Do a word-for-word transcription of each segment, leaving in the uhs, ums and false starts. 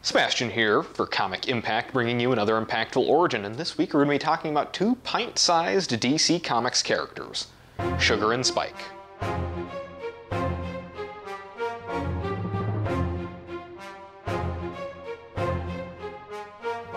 Sebastian here for Comic Impact, bringing you another impactful origin, and this week we're going to be talking about two pint-sized D C Comics characters, Sugar and Spike.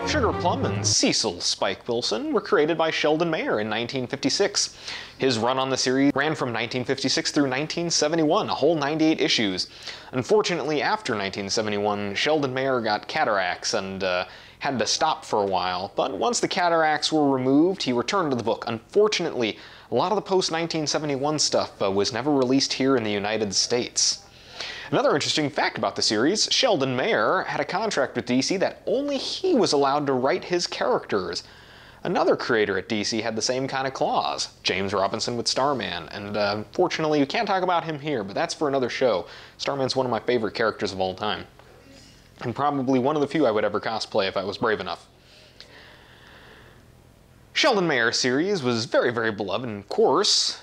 Sugar Plum and Cecil Spike Wilson were created by Sheldon Mayer in nineteen fifty-six. His run on the series ran from nineteen fifty-six through nineteen seventy-one, a whole ninety-eight issues. Unfortunately, after nineteen seventy-one, Sheldon Mayer got cataracts and uh, had to stop for a while, but once the cataracts were removed, he returned to the book. Unfortunately, a lot of the post-nineteen seventy-one stuff uh, was never released here in the United States. Another interesting fact about the series, Sheldon Mayer had a contract with D C that only he was allowed to write his characters. Another creator at D C had the same kind of clause, James Robinson with Starman, and uh, unfortunately you can't talk about him here, but that's for another show. Starman's one of my favorite characters of all time, and probably one of the few I would ever cosplay if I was brave enough. Sheldon Mayer's series was very, very beloved, and of course,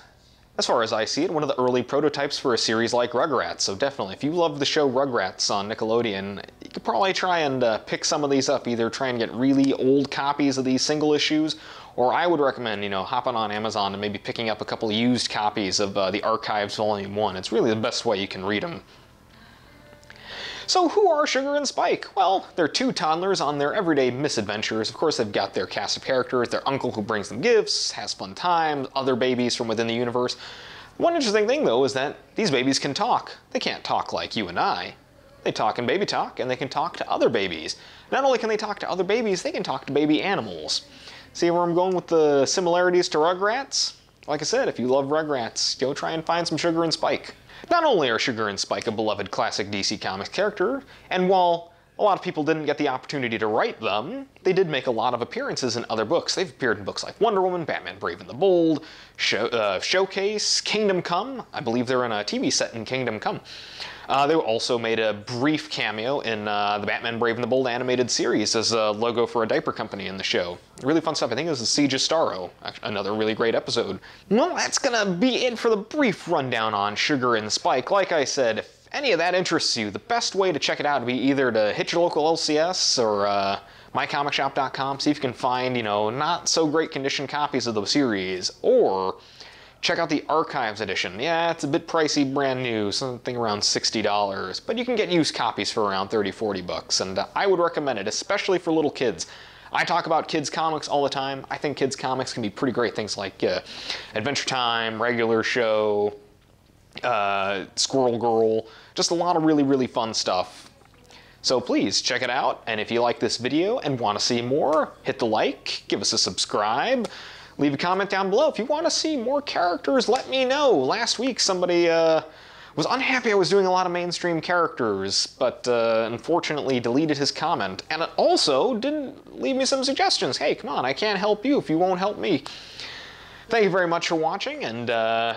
as far as I see it, one of the early prototypes for a series like Rugrats, so definitely, if you love the show Rugrats on Nickelodeon, you could probably try and uh, pick some of these up, either try and get really old copies of these single issues, or I would recommend, you know, hopping on Amazon and maybe picking up a couple used copies of uh, the Archives Volume one. It's really the best way you can read them. So who are Sugar and Spike? Well, they're two toddlers on their everyday misadventures. Of course, they've got their cast of characters, their uncle who brings them gifts, has fun times, other babies from within the universe. One interesting thing, though, is that these babies can talk. They can't talk like you and I. They talk in baby talk, and they can talk to other babies. Not only can they talk to other babies, they can talk to baby animals. See where I'm going with the similarities to Rugrats? Like I said, if you love Rugrats, go try and find some Sugar and Spike. Not only are Sugar and Spike a beloved classic D C Comics character, and while a lot of people didn't get the opportunity to write them, they did make a lot of appearances in other books. They've appeared in books like Wonder Woman, Batman Brave and the Bold, show, uh, Showcase, Kingdom Come. I believe they're in a T V set in Kingdom Come. Uh, they also made a brief cameo in uh, the Batman Brave and the Bold animated series as a logo for a diaper company in the show. Really fun stuff. I think it was the Siege of Starro, another really great episode. Well, that's gonna be it for the brief rundown on Sugar and Spike. Like I said, if any of that interests you, the best way to check it out would be either to hit your local L C S or uh, my comic shop dot com, see if you can find, you know, not so great condition copies of the series, or check out the Archives edition. Yeah, it's a bit pricey, brand new, something around sixty dollars, but you can get used copies for around thirty, forty bucks, and uh, I would recommend it, especially for little kids. I talk about kids' comics all the time. I think kids' comics can be pretty great, things like uh, Adventure Time, Regular Show, uh, Squirrel Girl, just a lot of really, really fun stuff. So please check it out, and if you like this video and want to see more, hit the like, give us a subscribe, leave a comment down below. If you want to see more characters, let me know. Last week somebody uh, was unhappy I was doing a lot of mainstream characters, but uh, unfortunately deleted his comment, and it also didn't leave me some suggestions. Hey, come on, I can't help you if you won't help me. Thank you very much for watching, and uh,